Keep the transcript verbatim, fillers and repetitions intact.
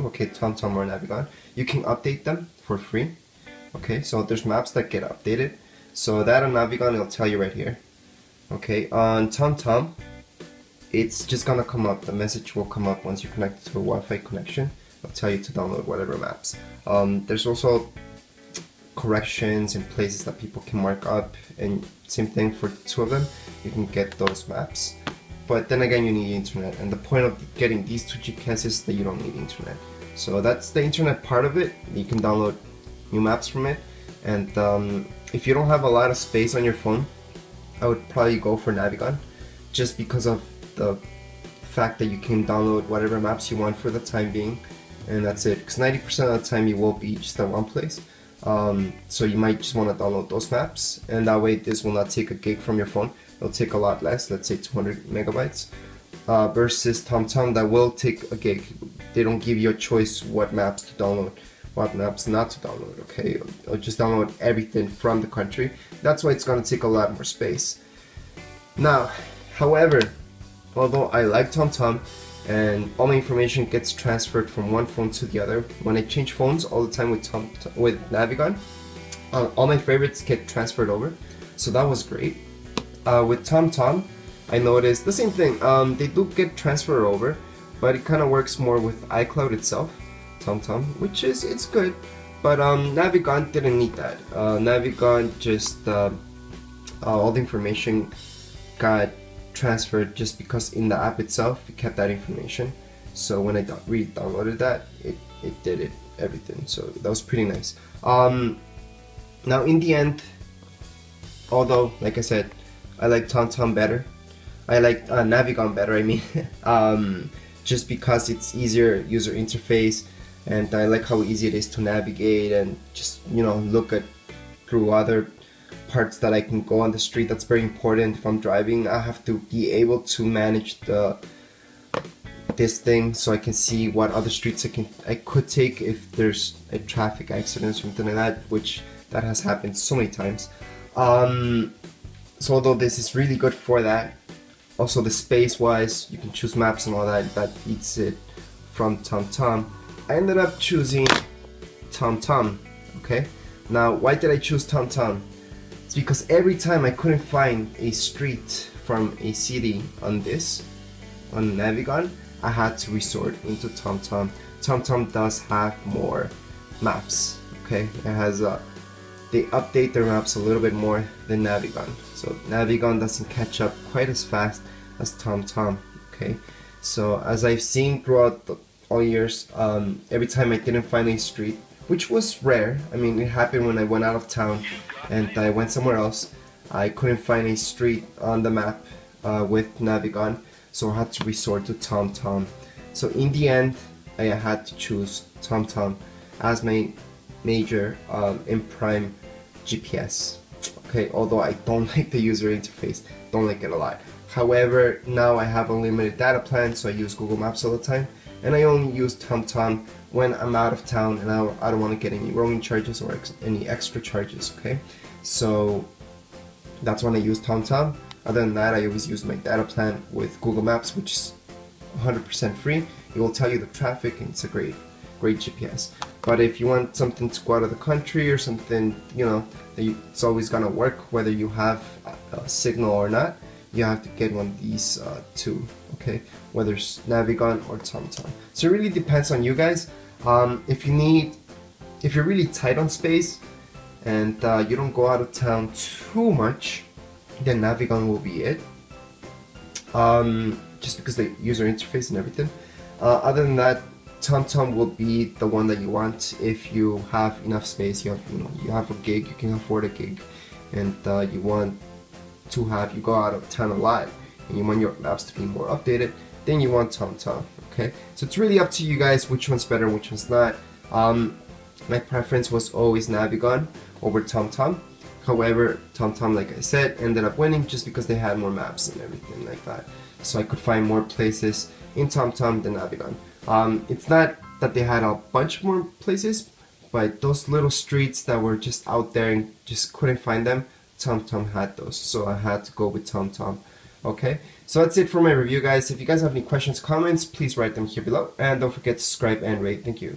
to, okay, TomTom or Navigon, you can update them for free. Okay, so there's maps that get updated. So that on Navigon, it'll tell you right here. Okay, on TomTom, it's just gonna come up. The message will come up once you connect to a Wi-Fi connection. It'll tell you to download whatever maps. Um, there's also corrections and places that people can mark up, and same thing for the two of them. You can get those maps. But then again, you need internet, and the point of getting these two G P S is that you don't need internet. So that's the internet part of it. You can download new maps from it, and um, if you don't have a lot of space on your phone, I would probably go for Navigon, just because of the fact that you can download whatever maps you want for the time being, and that's it. Because ninety percent of the time you will be just at one place, um, so you might just want to download those maps, and that way this will not take a gig from your phone. It'll take a lot less, let's say two hundred megabytes, uh, versus TomTom that will take a gig. They don't give you a choice what maps to download, what maps not to download, okay? Or just download everything from the country. That's why it's gonna take a lot more space. Now, however, although I like TomTom and all my information gets transferred from one phone to the other, when I change phones all the time with TomTom, with Navigon, uh, all my favorites get transferred over, so that was great. Uh, with TomTom, I noticed the same thing. Um, they do get transferred over, but it kind of works more with iCloud itself, TomTom, which is it's good. But um, Navigon didn't need that. Uh, Navigon just uh, uh, all the information got transferred just because in the app itself it kept that information. So when I re-downloaded that, it it did it everything. So that was pretty nice. Um, now in the end, although like I said, I like TomTom better. I like uh, Navigon better, I mean, um, just because it's easier user interface, and I like how easy it is to navigate and just, you know, look at through other parts that I can go on the street. That's very important. If I'm driving, I have to be able to manage the this thing so I can see what other streets I can I could take if there's a traffic accident or something like that, which that has happened so many times. Um, So although this is really good for that, also the space-wise, you can choose maps and all that, that eats it from TomTom. I ended up choosing TomTom, okay? Now, why did I choose TomTom? It's because every time I couldn't find a street from a city on this, on Navigon, I had to resort into TomTom. TomTom does have more maps, okay? It has a... They update their maps a little bit more than Navigon, so Navigon doesn't catch up quite as fast as TomTom. Okay, so as I've seen throughout the, all years, um, every time I didn't find a street, which was rare. I mean, it happened when I went out of town and I went somewhere else. I couldn't find a street on the map uh, with Navigon, so I had to resort to TomTom. So in the end, I had to choose TomTom as my major um, and prime G P S. Okay, although I don't like the user interface, don't like it a lot. However, now I have a limited data plan, so I use Google Maps all the time, and I only use TomTom when I'm out of town and I don't, I don't want to get any roaming charges or ex any extra charges. Okay, so that's when I use TomTom. Other than that, I always use my data plan with Google Maps, which is one hundred percent free. It will tell you the traffic, and it's a great, great G P S. But if you want something to go out of the country or something, you know, it's always gonna work whether you have a signal or not. You have to get one of these uh, two, okay? Whether it's Navigon or TomTom. So it really depends on you guys. Um, if you need, if you're really tight on space and uh, you don't go out of town too much, then Navigon will be it. Um, just because the user interface and everything. Uh, other than that, TomTom will be the one that you want if you have enough space. You have, you know, you have a gig, you can afford a gig, and uh, you want to have, you go out of town a lot, and you want your maps to be more updated, then you want TomTom, okay? So it's really up to you guys which one's better, which one's not. Um, my preference was always Navigon over TomTom. However, TomTom, like I said, ended up winning just because they had more maps and everything like that. So I could find more places in TomTom than Navigon. Um, it's not that they had a bunch more places, but those little streets that were just out there and just couldn't find them, TomTom had those. So I had to go with TomTom Okay, so that's it for my review, guys. If you guys have any questions, comments, please write them here below, and don't forget to subscribe and rate. Thank you.